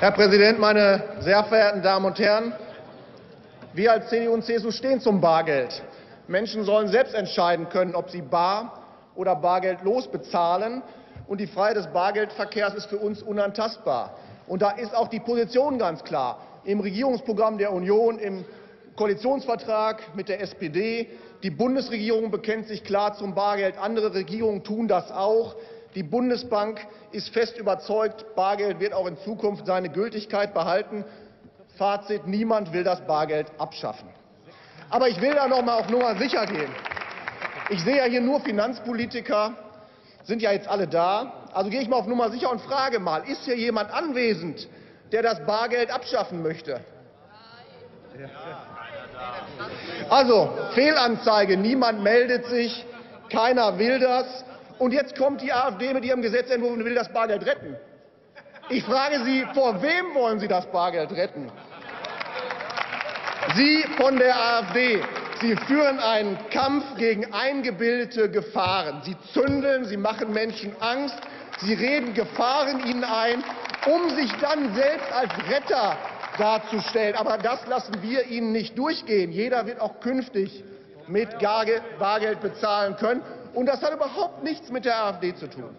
Herr Präsident, meine sehr verehrten Damen und Herren! Wir als CDU und CSU stehen zum Bargeld. Menschen sollen selbst entscheiden können, ob sie bar oder bargeldlos bezahlen. Und die Freiheit des Bargeldverkehrs ist für uns unantastbar. Und da ist auch die Position ganz klar. Im Regierungsprogramm der Union, im Koalitionsvertrag mit der SPD, die Bundesregierung bekennt sich klar zum Bargeld. Andere Regierungen tun das auch. Die Bundesbank ist fest überzeugt, Bargeld wird auch in Zukunft seine Gültigkeit behalten. Fazit: Niemand will das Bargeld abschaffen. Aber ich will da noch mal auf Nummer sicher gehen. Ich sehe ja hier nur Finanzpolitiker, sind ja jetzt alle da. Also gehe ich mal auf Nummer sicher und frage mal, ist hier jemand anwesend, der das Bargeld abschaffen möchte? Also, Fehlanzeige, niemand meldet sich, keiner will das. Und jetzt kommt die AfD mit ihrem Gesetzentwurf und will das Bargeld retten. Ich frage Sie, vor wem wollen Sie das Bargeld retten? Sie von der AfD, Sie führen einen Kampf gegen eingebildete Gefahren. Sie zündeln, Sie machen Menschen Angst, Sie reden Gefahren ihnen ein, um sich dann selbst als Retter darzustellen. Aber das lassen wir Ihnen nicht durchgehen. Jeder wird auch künftig mit Bargeld bezahlen können. Und das hat überhaupt nichts mit der AfD zu tun.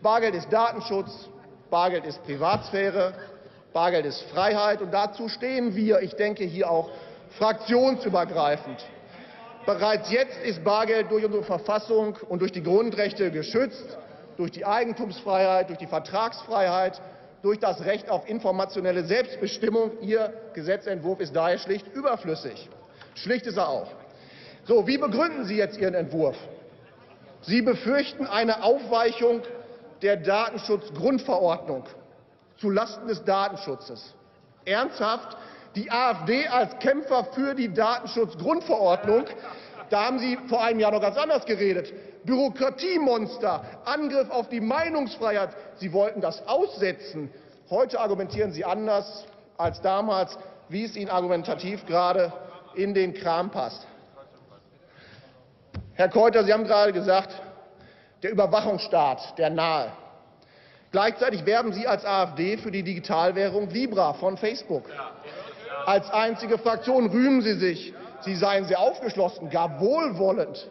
Bargeld ist Datenschutz, Bargeld ist Privatsphäre, Bargeld ist Freiheit. Und dazu stehen wir, ich denke hier auch fraktionsübergreifend. Bereits jetzt ist Bargeld durch unsere Verfassung und durch die Grundrechte geschützt, durch die Eigentumsfreiheit, durch die Vertragsfreiheit, durch das Recht auf informationelle Selbstbestimmung. Ihr Gesetzentwurf ist daher schlicht überflüssig. Schlicht ist er auch. So, wie begründen Sie jetzt Ihren Entwurf? Sie befürchten eine Aufweichung der Datenschutzgrundverordnung zulasten des Datenschutzes. Ernsthaft? Die AfD als Kämpfer für die Datenschutzgrundverordnung? Da haben Sie vor einem Jahr noch ganz anders geredet. Bürokratiemonster, Angriff auf die Meinungsfreiheit. Sie wollten das aussetzen. Heute argumentieren Sie anders als damals, wie es Ihnen argumentativ gerade in den Kram passt. Herr Keuter, Sie haben gerade gesagt, der Überwachungsstaat, der nahe. Gleichzeitig werben Sie als AfD für die Digitalwährung Libra von Facebook. Als einzige Fraktion rühmen Sie sich, Sie seien sehr aufgeschlossen, gar wohlwollend.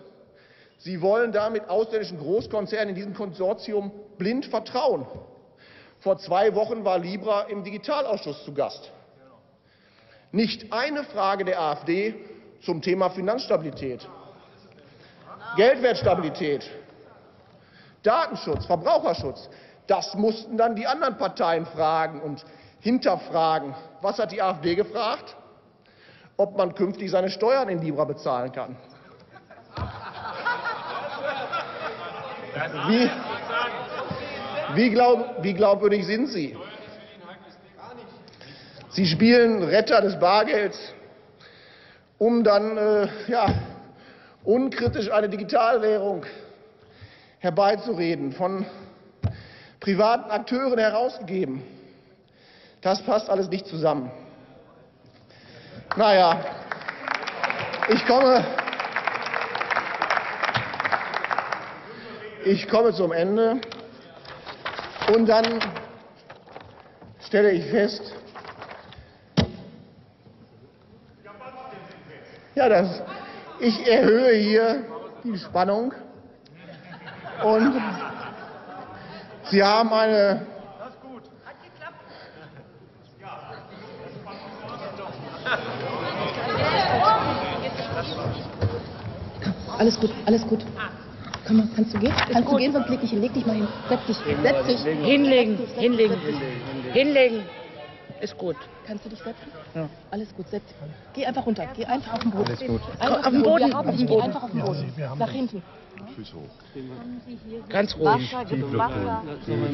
Sie wollen damit ausländischen Großkonzernen in diesem Konsortium blind vertrauen. Vor 2 Wochen war Libra im Digitalausschuss zu Gast. Nicht eine Frage der AfD zum Thema Finanzstabilität, Geldwertstabilität, Datenschutz, Verbraucherschutz, das mussten dann die anderen Parteien fragen und hinterfragen. Was hat die AfD gefragt? Ob man künftig seine Steuern in Libra bezahlen kann. Wie glaubwürdig sind Sie? Sie spielen Retter des Bargelds, um dann unkritisch eine Digitalwährung herbeizureden, von privaten Akteuren herausgegeben. Das passt alles nicht zusammen. Naja, ich komme zum Ende und dann stelle ich fest, ja, ich erhöhe hier die Spannung und Sie haben eine... Alles gut, alles gut. Komm mal, kannst du gehen? Kannst du gehen, sonst leg dich hin. Leg dich mal hin. Setz dich. Hinlegen. Ist gut. Kannst du dich setzen? Ja. Alles gut, setz dich. Geh einfach runter. Geh einfach auf den Boden. Alles gut. Auf den Boden. Geh einfach auf den Boden. Nach hinten. Füße hoch. Ganz ruhig. Wasser.